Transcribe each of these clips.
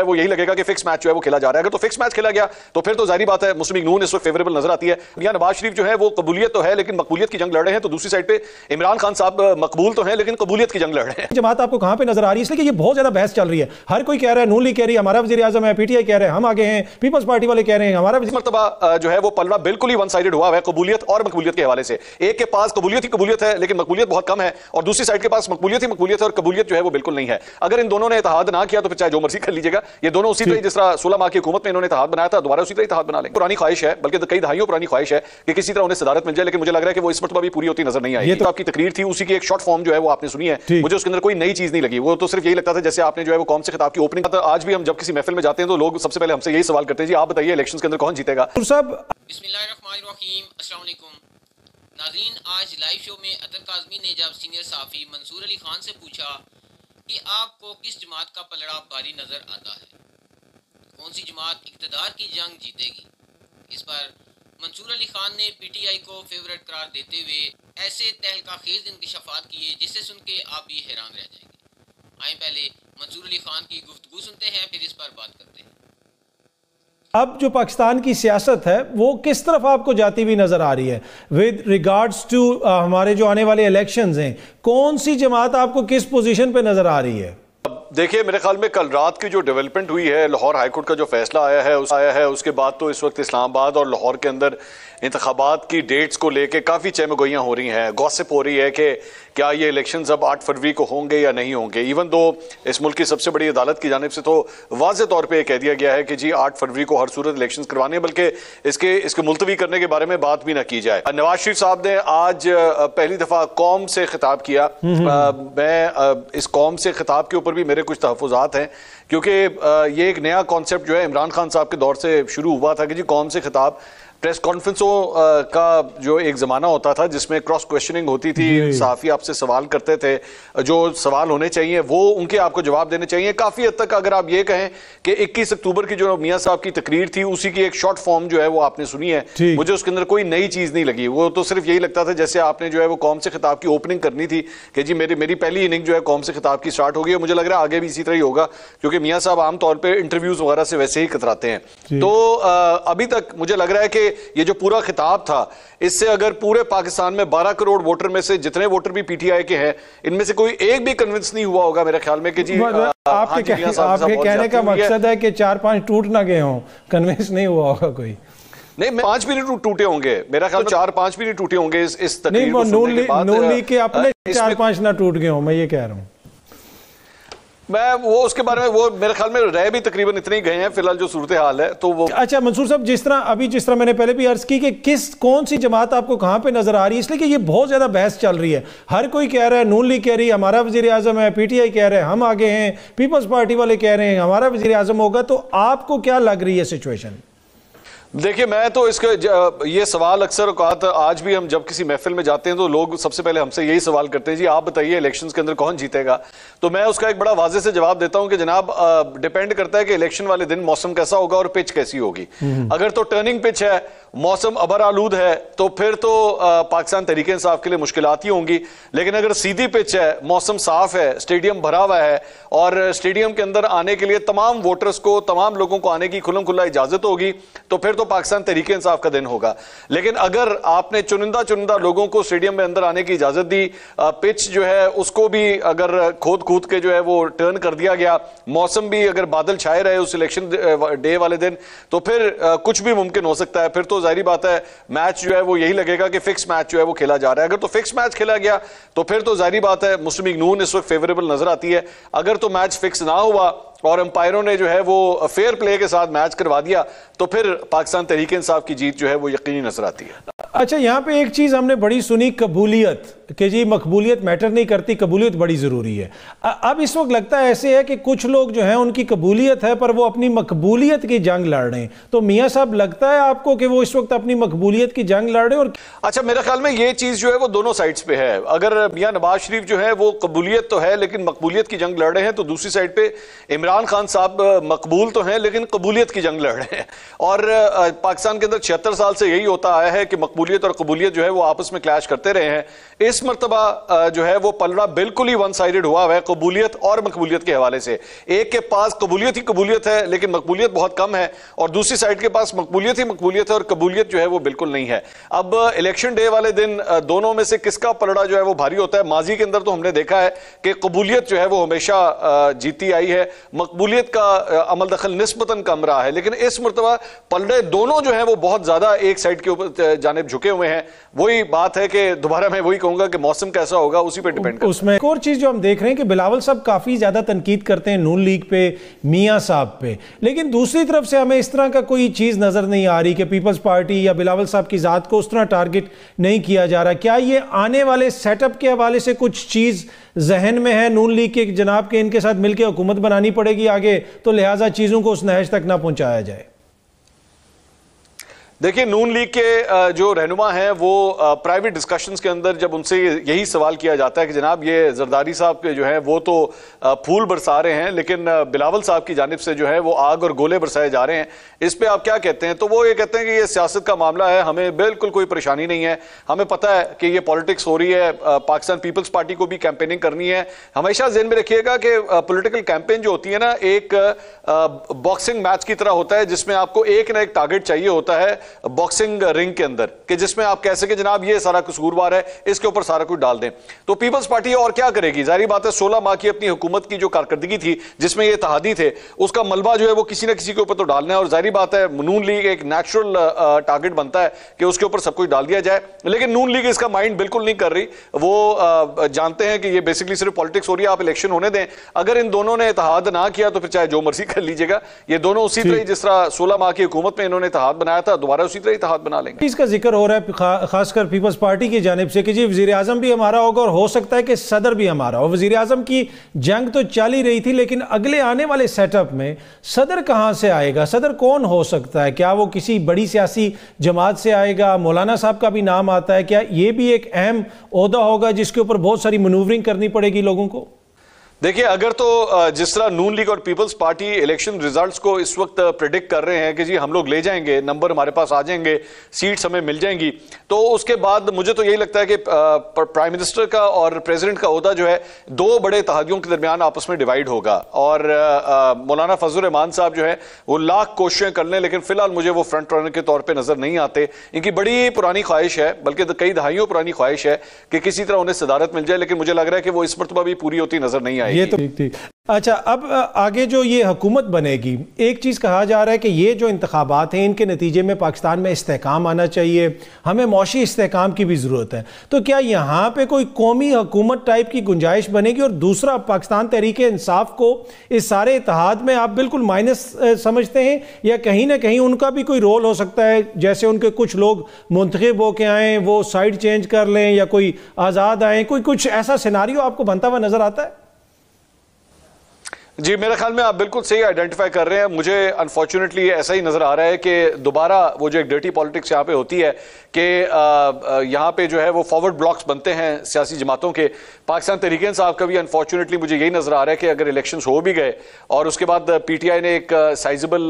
है वो यही लगेगा कि फिक्स मैच जो है वो खेला जा रहा है। अगर तो फिक्स मैच खेला गया तो फिर तो जाहिर बात है मुस्लिम लीग नून इस वक्त फेवरेबल नजर आती है। या नवाज शरीफ जो है वो कबूलियत तो है लेकिन मकबूलियत की जंग लड़ रहे हैं, तो दूसरी साइड पे इमरान खान साहब मकबूल तो है लेकिन कबूलियत की जंग लड़ रहे हैं। जमात आपको कहां पे नजर आ रही है? इसलिए कि ये बहुत ज्यादा बहस चल रही है, हर कोई कह रहा है नून लीग कह रही है हमारा वज़ीर आज़म है, पीटीआई कह रहे हैं हम आगे हैं, पीपल्स पार्टी वाले कह रहे हैं हमारा। इस मरतबा जो है वो पलड़ा बिल्कुल ही वन साइडेड हुआ है कबूलियत और मकबूलियत के हवाले से। एक के पास कबूलियत ही कबूलियत है लेकिन मकबूलियत बहुत कम है और दूसरी साइड के पास मकबूलियत ही मकबूलियत है और कबूलियत जो है वो बिल्कुल नहीं है। अगर इन दोनों ने इत्तेहाद ना किया तो चाहे जो मर्जी कर लीजिएगा, ये दोनों उसी तरह जिस तरह 16 माह की हुकूमत में इन्होंने इत्तेहाद बनाया था दोबारा उसी तरह इत्तेहाद बना लेंगे। पुरानी ख्वाहिश है, बल्कि कई दहाइयों पुरानी ख्वाहिश है कि किसी तरह उन्हें सदारत मिल जाए, लेकिन मुझे लग रहा है कि वो इस मरतबा भी पूरी होती नजर नहीं आई। ये तो आपकी तकरीर थी, उसी की एक शॉर्ट फॉर्म जो है वो आपने सुनी है, मुझे उसके अंदर कोई नई चीज नहीं लगी। वो तो सिर्फ यही लगता था जैसे आपने जो है वो कौन से खिताब की ओपनिंग था। आज भी हम जब किसी महफिल में जाते हैं तो लोग सबसे पहले हमसे यही सवाल करते हैं जी आप बताइए इलेक्शन के अंदर कौन जीतेगा। नाज़रीन, आज लाइव शो में अदर काज़मी ने जब सीनियर साफ़ी मंसूर अली खान से पूछा कि आपको किस जमात का पलड़ा भारी नज़र आता है, कौन सी जमात इक़्तिदार की जंग जीतेगी। इस पर मंसूर अली खान ने पीटीआई को फेवरेट करार देते हुए ऐसे तहलकाखेज इंकशाफात किए जिसे सुन के आप भी हैरान रह जाएंगे। आए पहले मंसूर अली खान की गुफ्तगू सुनते हैं, फिर इस पर बात करते हैं। अब जो पाकिस्तान की सियासत है वो किस तरफ आपको जाती हुई नज़र आ रही है विद रिगार्ड्स टू हमारे जो आने वाले इलेक्शंस हैं, कौन सी जमात आपको किस पोजीशन पे नज़र आ रही है? देखिए मेरे ख्याल में कल रात की जो डेवलपमेंट हुई है, लाहौर हाई कोर्ट का जो फैसला आया है उसके बाद तो इस वक्त इस्लामाबाद और लाहौर के अंदर इंतखाबात की डेट्स को लेके काफ़ी चहमगोइयाँ हो रही हैं। गॉसिप हो रही है कि क्या ये इलेक्शंस अब 8 फरवरी को होंगे या नहीं होंगे। इवन दो इस मुल्क की सबसे बड़ी अदालत की जानिब से तो वाज़े तौर पे कह दिया गया है कि जी 8 फरवरी को हर सूरत इलेक्शंस करवाने, बल्कि इसके मुलतवी करने के बारे में बात भी ना की जाए। नवाज शरीफ साहब ने आज पहली दफ़ा कौम से खिताब किया। मैं इस कौम से खिताब के ऊपर भी मेरे कुछ तहफ़्फ़ुज़ात हैं क्योंकि ये एक नया कॉन्सेप्ट जो है इमरान खान साहब के दौर से शुरू हुआ था कि जी कौम से खिताब प्रेस कॉन्फ्रेंसों का जो एक ज़माना होता था जिसमें क्रॉस क्वेश्चनिंग होती थी, सहाफ़ी आपसे सवाल करते थे, जो सवाल होने चाहिए वो उनके आपको जवाब देने चाहिए। काफ़ी हद तक अगर आप ये कहें कि 21 अक्टूबर की जो मियाँ साहब की तकरीर थी उसी की एक शॉर्ट फॉर्म जो है वो आपने सुनी है, मुझे उसके अंदर कोई नई चीज़ नहीं लगी। वो तो सिर्फ यही लगता था जैसे आपने जो है वो कौम से खिताब की ओपनिंग करनी थी कि जी मेरी पहली इनिंग जो है कौम से खिताब की स्टार्ट होगी, और मुझे लग रहा है आगे भी इसी तरह ही होगा क्योंकि मियाँ साहब आमतौर पर इंटरव्यूज़ वगैरह से वैसे ही कतराते हैं। तो अभी तक मुझे लग रहा है कि ये जो पूरा खिताब था इससे अगर पूरे पाकिस्तान में 12 करोड़ वोटर में से जितने वोटर भी पीटीआई के हैं इनमें से कोई एक भी कन्विंस नहीं हुआ होगा मेरे ख्याल में कि जी आपके कहने का मकसद है कि 4-5 टूट ना गए हों, कन्विंस नहीं हुआ होगा कोई। नहीं, 5 भी नहीं टूटे होंगे मेरा ख्याल, 4-5 भी नहीं टूटे होंगे इस तकरीर को सुनने के बाद। नून लीग के अपने 4-5 ना टूट गए हों, मैं ये कह रहा हूँ। मैं वो उसके बारे में वो मेरे ख्याल में रह भी तकरीबन इतने ही गए हैं फिलहाल जो सूरत हाल है तो वो। अच्छा मंसूर साहब, जिस तरह मैंने पहले भी अर्ज की कि कौन सी जमात आपको कहाँ पे नजर आ रही है, इसलिए कि ये बहुत ज़्यादा बहस चल रही है, हर कोई कह रहा है नून लीग कह रही है हमारा वज़ीर आज़म है, पीटीआई कह रहे हैं हम आगे हैं, पीपल्स पार्टी वाले कह रहे हैं हमारा वज़ीर आज़म होगा। तो आपको क्या लग रही है सिचुएशन? देखिए मैं तो ये सवाल अक्सर आज भी हम जब किसी महफिल में जाते हैं तो लोग सबसे पहले हमसे यही सवाल करते हैं जी आप बताइए इलेक्शंस के अंदर कौन जीतेगा। तो मैं उसका एक बड़ा वाजे से जवाब देता हूं कि जनाब डिपेंड करता है कि इलेक्शन वाले दिन मौसम कैसा होगा और पिच कैसी होगी। अगर तो टर्निंग पिच है, मौसम अबर आलूद है तो फिर तो पाकिस्तान तहरीक इंसाफ के लिए मुश्किलात ही होंगी। लेकिन अगर सीधी पिच है, मौसम साफ है, स्टेडियम भरा हुआ है और स्टेडियम के अंदर आने के लिए तमाम वोटर्स को, तमाम लोगों को आने की खुल्लम खुल्ला इजाजत होगी तो फिर तो पाकिस्तान तहरीक इंसाफ का दिन होगा। लेकिन अगर आपने चुनिंदा चुनिंदा लोगों को स्टेडियम में अंदर आने की इजाजत दी, पिच जो है उसको भी अगर खोद खोद के जो है वो टर्न कर दिया गया, मौसम भी अगर बादल छाए रहे उस इलेक्शन डे वाले दिन, तो फिर कुछ भी मुमकिन हो सकता है। फिर तो जाहिर बात है मैच जो है वो यही लगेगा कि फिक्स मैच जो है वो खेला जा रहा है। अगर तो फिक्स मैच खेला गया तो फिर तो जाहिर बात है मुस्लिम लीग नून इस वक्त फेवरेबल नजर आती है। अगर तो मैच फिक्स ना हुआ और अंपायरों ने जो है वो फेयर प्ले के साथ मैच करवा दिया तो फिर पाकिस्तान तहरीक इंसाफ की जीत जो है वो यकीनी नजर आती है। अच्छा, यहाँ पे एक चीज़ हमने बड़ी सुनी, कबूलियत, कि जी मकबूलियत मैटर नहीं करती, कबूलियत बड़ी ज़रूरी है। अब इस वक्त लगता है ऐसे है कि कुछ लोग जो हैं उनकी कबूलियत है पर वो अपनी मकबूलियत की जंग लड़ रहे हैं। तो मियाँ साहब लगता है आपको कि वो इस वक्त अपनी मकबूलियत की जंग लड़ रहे हैं? और अच्छा, मेरे ख्याल में ये चीज़ जो है वो दोनों साइड्स पे है। अगर मियाँ नवाज शरीफ जो है वो कबूलियत तो है लेकिन मकबूलियत की जंग लड़ रहे हैं, तो दूसरी साइड पर इमरान खान साहब मकबूल तो हैं लेकिन कबूलियत की जंग लड़ रहे हैं। और पाकिस्तान के अंदर 76 साल से यही होता आया है कि मकबूलियत और कबूलियत जो है वो आपस में क्लैश करते रहे हैं। इस मरतबा जो है वो पलड़ा बिल्कुल ही वन साइडेड हुआ है कबूलियत और मकबूलियत के हवाले से। एक के पास कबूलियत ही कबूलियत है लेकिन मकबूलियत बहुत कम है और दूसरी साइड के पास मकबूलियत ही मकबूलियत है और कबूलियत जो है वो बिल्कुल नहीं है। अब इलेक्शन डे वाले दिन दोनों में से किसका पलड़ा जो है वो भारी होता है? माजी के अंदर तो हमने देखा है कि कबूलियत जो है वो हमेशा जीती आई है, मकबूलियत का अमल दखल निस्बतन कम रहा है। लेकिन इस मरतबा पलड़े दोनों जो है वो बहुत ज्यादा एक साइड के ऊपर जानिब झुके हुए हैं। वही बात है कि दोबारा मैं वही कहूंगा कि मौसम कैसा होगा उसी पे डिपेंड करता है। उसमें एक और चीज जो हम देख रहे हैं कि बिलावल साहब काफी ज्यादा तनकीद करते हैं नून लीग पे, मियां साहब पे, लेकिन दूसरी तरफ से हमें इस तरह का कोई चीज नजर नहीं आ रही कि पीपल्स पार्टी या बिलावल साहब की जात को उस तरह टारगेट नहीं किया जा रहा। क्या ये आने वाले सेटअप के हवाले से कुछ चीज जहन में है नून लीग के जनाब के इनके साथ मिलकर हुकूमत बनानी पड़ेगी आगे, तो लिहाजा चीजों को उस नहज तक ना पहुंचाया जाए? देखिए, नून लीग के जो रहनुमा हैं वो प्राइवेट डिस्कशंस के अंदर जब उनसे यही सवाल किया जाता है कि जनाब ये जरदारी साहब के जो है वो तो फूल बरसा रहे हैं लेकिन बिलावल साहब की जानिब से जो है वो आग और गोले बरसाए जा रहे हैं, इस पे आप क्या कहते हैं? तो वो ये कहते हैं कि ये सियासत का मामला है, हमें बिल्कुल कोई परेशानी नहीं है, हमें पता है कि ये पॉलिटिक्स हो रही है, पाकिस्तान पीपल्स पार्टी को भी कैंपेनिंग करनी है। हमेशा जेहन में रखिएगा कि पॉलिटिकल कैंपेन जो होती है ना एक बॉक्सिंग मैच की तरह होता है जिसमें आपको एक ना एक टारगेट चाहिए होता है बॉक्सिंग रिंग के अंदर कि जिसमें आप कह सके जनाब ये सारा कसूरवार है, इसके ऊपर सारा कुछ डाल दें। तो पीपल्स पार्टी और क्या करेगी? जाहिर बात है 16 माह की अपनी हुकूमत की जो कारकर्दगी थी जिसमें ये तहादी थे उसका मलबा जो है वो किसी ना किसी के ऊपर तो डालना है और जाहिर बात है नून लीग एक नेचुरल टारगेट बनता है कि उसके ऊपर सब कुछ डाल दिया जाए। लेकिन नून लीग इसका माइंड बिल्कुल नहीं कर रही, वो जानते हैं कि ये बेसिकली सिर्फ पॉलिटिक्स हो रही है, आप इलेक्शन होने दें। अगर इन दोनों ने इत्तेहाद ना किया तो फिर चाहे जो मर्जी कर लीजिएगा, ये दोनों उसी तरह जिस तरह 16 माह की हुकूमत में इन्होंने इत्तेहाद बनाया था दोबारा उसी तरह इत्तेहाद बना लेंगे। इसका जिक्र हो रहा है खासकर पीपल्स पार्टी की जानिब से कि जी वज़ीर-ए-आज़म भी हमारा होगा और हो सकता है कि सदर भी हमारा हो। वज़ीर-ए-आज़म की जंग तो चल ही रही थी लेकिन अगले आने वाले सेटअप में सदर कहां से आएगा, सदर कौन हो सकता है? क्या वो किसी बड़ी सियासी जमात से आएगा? मौलाना साहब का भी नाम आता है, क्या ये भी एक अहम ओहदा होगा जिसके ऊपर बहुत सारी मनूवरिंग करनी पड़ेगी लोगों को? देखिए, अगर तो जिस तरह नून लीग और पीपल्स पार्टी इलेक्शन रिजल्ट्स को इस वक्त प्रेडिक्ट कर रहे हैं कि जी हम लोग ले जाएंगे, नंबर हमारे पास आ जाएंगे, सीट्स हमें मिल जाएंगी, तो उसके बाद मुझे तो यही लगता है कि प्राइम मिनिस्टर का और प्रेसिडेंट का ओहदा जो है दो बड़े तहादियों के दरमियान आपस में डिवाइड होगा। और मौलाना फजलुर रहमान साहब जो है वो लाख कोशिशें कर लें लेकिन फिलहाल मुझे वो फ्रंट रनर के तौर पर नजर नहीं आते। इनकी बड़ी पुरानी ख्वाहिश है, बल्कि कई दहाइयों पुरानी ख्वाहिश है कि किसी तरह उन्हें सदारत मिल जाए, लेकिन मुझे लग रहा है कि वो इस मरतबा भी पूरी होती नजर नहीं आई। ये तो ठीक। अच्छा, अब आगे जो ये हुकूमत बनेगी, एक चीज़ कहा जा रहा है कि ये जो इंतखाबात हैं इनके नतीजे में पाकिस्तान में इस्तेहकाम आना चाहिए, हमें मौशी इस्तेहकाम की भी ज़रूरत है, तो क्या यहाँ पे कोई कौमी हुकूमत टाइप की गुंजाइश बनेगी? और दूसरा, पाकिस्तान तहरीक इंसाफ को इस सारे इतिहाद में आप बिल्कुल माइनस समझते हैं या कहीं ना कहीं उनका भी कोई रोल हो सकता है, जैसे उनके कुछ लोग मुंतखब होके आएँ, वो साइड चेंज कर लें या कोई आज़ाद आएँ, कोई कुछ ऐसा सिनारियो आपको बनता हुआ नज़र आता है? जी, मेरे ख्याल में आप बिल्कुल सही आइडेंटिफाई कर रहे हैं। मुझे अनफॉर्चुनेटली ऐसा ही नज़र आ रहा है कि दोबारा वो जो एक डर्टी पॉलिटिक्स यहाँ पे होती है कि यहाँ पे जो है वो फॉरवर्ड ब्लॉक्स बनते हैं सियासी जमातों के। पाकिस्तान तहरीक इंसाफ का भी अनफॉर्चुनेटली मुझे यही नज़र आ रहा है कि अगर इलेक्शंस हो भी गए और उसके बाद पीटीआई ने एक साइजेबल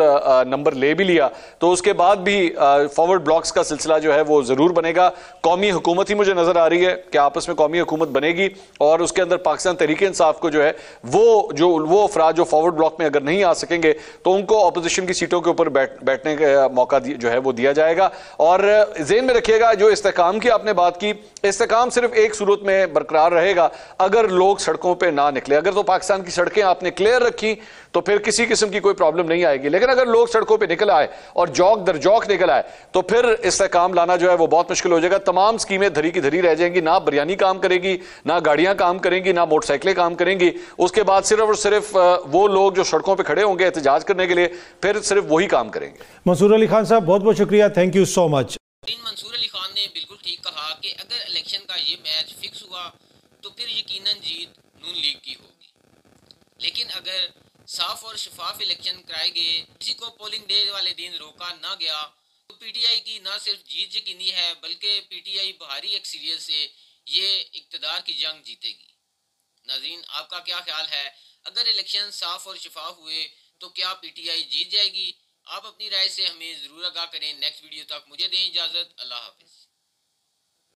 नंबर ले भी लिया तो उसके बाद भी फॉरवर्ड ब्लॉक्स का सिलसिला जो है वो ज़रूर बनेगा। कौमी हुकूमत ही मुझे नज़र आ रही है कि आपस में कौमी हुकूमत बनेगी और उसके अंदर पाकिस्तान तहरीक इंसाफ को जो है वो जो फॉरवर्ड ब्लॉक में अगर नहीं आ सकेंगे तो उनको ऑपोजिशन की सीटों के ऊपर बैठने का मौका जो है वो दिया जाएगा। और ज़हन में रखिएगा जो इस्तेहकाम की आपने बात की, इस्तेहकाम सिर्फ एक सूरत में बरकरार रहेगा अगर लोग सड़कों पे ना निकले। अगर तो पाकिस्तान की सड़कें आपने क्लियर रखी तो फिर किसी किस्म की कोई प्रॉब्लम नहीं आएगी, लेकिन अगर लोग सड़कों पर निकल आए और जौक दर जौक निकल आए तो फिर इस्तेहकाम लाना जो है वो बहुत मुश्किल हो जाएगा। तमाम स्कीमें धरी की धरी रह जाएंगी, ना बिरयानी काम करेगी, ना गाड़ियां काम करेंगी, ना मोटरसाइकिलें काम करेंगी। उसके बाद सिर्फ और सिर्फ वो लोग जो सड़कों पे खड़े होंगे एहतजाज करने के लिए फिर सिर्फ वही काम करेंगे। मंसूर अली खान साहब, बहुत बहुत शुक्रिया, thank you so much. Mansoor Ali Khan ने बिल्कुल ठीक कहा कि अगर इलेक्शन का ये मैच फिक्स हुआ तो फिर यकीनन जीत नून लीग की होगी, लेकिन अगर साफ और शफाफ इलेक्शन कराए गए, किसी को पोलिंग डे वाले दिन रोका ना गया तो पीटीआई की ना सिर्फ जीत यकीनी है बल्कि पीटीआई भारी अक्सरियत से ये इख्तियार की जंग जीतेगी। नाज़रीन, आपका क्या ख्याल है? अगर इलेक्शन साफ और शफाफ हुए तो क्या पीटीआई जीत जाएगी? आप अपनी राय से हमें जरूर आगाह करें। नेक्स्ट वीडियो तक मुझे दें इजाजत। अल्लाह हाफिज।